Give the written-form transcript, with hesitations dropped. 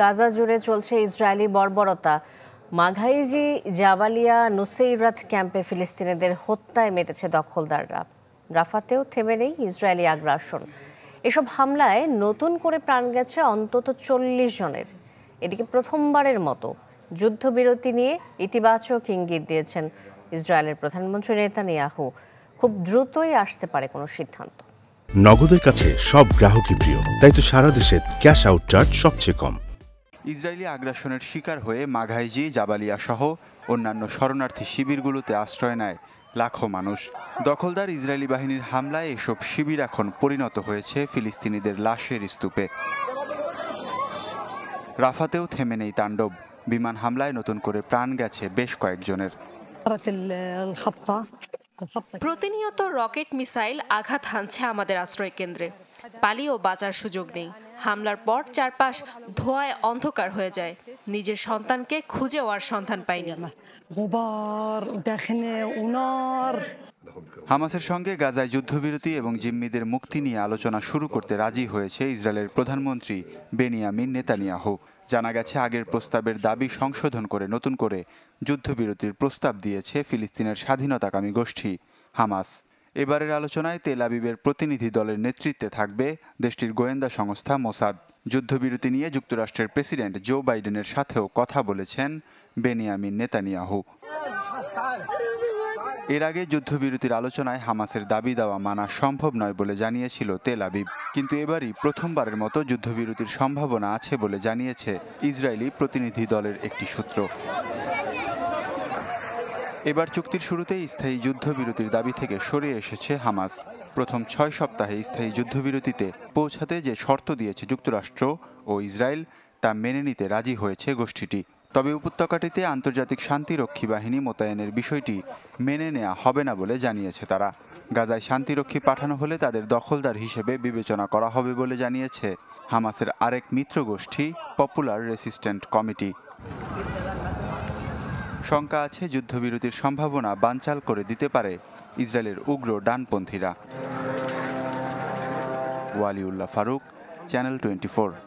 গাজা জুড়ে চলছে ইসরায়েলি বর্বরতা। মাঘাইজি জাবালিয়া নুসেইরাত ক্যাম্পে ফিলিস্তিনিদের হত্যায় মেতেছে দখলদাররা। রাফাতেও থেমে নেই ইসরায়েলি আগ্রাসন। এসব হামলায় নতুন করে প্রাণ গেছে অন্তত 40 জনের। এদিকে প্রথমবারের মতো যুদ্ধবিরতি নিয়ে ইতিবাচক ইঙ্গিত দিয়েছেন ইসরায়েলের প্রধানমন্ত্রী নেতানিয়াহু। খুব দ্রুতই আসতে পারে কোনো সিদ্ধান্ত। নগদের কাছে সব গ্রাহকই প্রিয়, তাই তো সারা দেশে ক্যাশ আউট চার্জ সবচেয়ে কম। ইসরায়েলি আগ্রাসনের শিকার হয়ে মাঘাইজি, জাবালিয়া সহ অন্যান্য শরণার্থী শিবিরগুলোতে আশ্রয় নেয় লাখো মানুষ। দখলদার ইসরায়েলি বাহিনীর হামলায় এসব শিবির এখন পরিণত হয়েছে ফিলিস্তিনিদের লাশের স্তূপে। রাফাতেও থেমে নেই তাণ্ডব। বিমান হামলায় নতুন করে প্রাণ গেছে বেশ কয়েকজনের। প্রতিনিয়ত রকেট মিসাইল আঘাত হানছে আমাদের আশ্রয় কেন্দ্রে। পালিয়ে বাঁচার সুযোগ নেই। হামলার পর চারপাশ ধোঁয়ায় অন্ধকার হয়ে যায়। নিজের সন্তানকে খুঁজে ওর সন্ধান পায়নি। হামাসের সঙ্গে গাজায় যুদ্ধবিরতি এবং জিম্মিদের মুক্তি নিয়ে আলোচনা শুরু করতে রাজি হয়েছে ইসরায়েলের প্রধানমন্ত্রী বেনিয়ামিন নেতানিয়াহু। জানা গেছে, আগের প্রস্তাবের দাবি সংশোধন করে নতুন করে যুদ্ধবিরতির প্রস্তাব দিয়েছে ফিলিস্তিনের স্বাধীনতাকামী গোষ্ঠী হামাস। এবারের আলোচনায় তেল আবিবের প্রতিনিধি দলের নেতৃত্বে থাকবে দেশটির গোয়েন্দা সংস্থা মোসাদ। যুদ্ধবিরতি নিয়ে যুক্তরাষ্ট্রের প্রেসিডেন্ট জো বাইডেনের সাথেও কথা বলেছেন বেনিয়ামিন নেতানিয়াহু। এর আগে যুদ্ধবিরতির আলোচনায় হামাসের দাবি দেওয়া মানা সম্ভব নয় বলে জানিয়েছিল তেল আবিব, কিন্তু এবারই প্রথমবারের মতো যুদ্ধবিরতির সম্ভাবনা আছে বলে জানিয়েছে ইসরায়েলি প্রতিনিধি দলের একটি সূত্র। এবার চুক্তির শুরুতেই স্থায়ী যুদ্ধবিরতির দাবি থেকে সরে এসেছে হামাস। প্রথম 6 সপ্তাহে স্থায়ী যুদ্ধবিরতিতে পৌঁছাতে যে শর্ত দিয়েছে যুক্তরাষ্ট্র ও ইসরায়েল, তা মেনে নিতে রাজি হয়েছে গোষ্ঠীটি। তবে উপত্যকাটিতে আন্তর্জাতিক শান্তিরক্ষী বাহিনী মোতায়েনের বিষয়টি মেনে নেওয়া হবে না বলে জানিয়েছে তারা। গাজায় শান্তিরক্ষী পাঠানো হলে তাদের দখলদার হিসেবে বিবেচনা করা হবে বলে জানিয়েছে হামাসের আরেক মিত্র গোষ্ঠী পপুলার রেসিস্ট্যান্ট কমিটি। শঙ্কা আছে যুদ্ধবিরতির সম্ভাবনা বানচাল করে দিতে পারে ইসরায়েলের উগ্র ডানপন্থীরা। ওয়ালিউল্লাহ ফারুক, চ্যানেল 24।